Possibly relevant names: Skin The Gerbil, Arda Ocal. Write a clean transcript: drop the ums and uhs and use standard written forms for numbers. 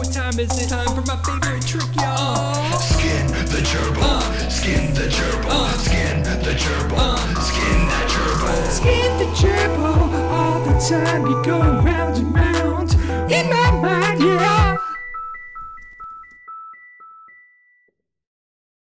what time is it? Time for my favorite trick, y'all. Skin the gerbil, skin the gerbil, skin the gerbil, skin that gerbil. Skin the gerbil all the time, you go round and round.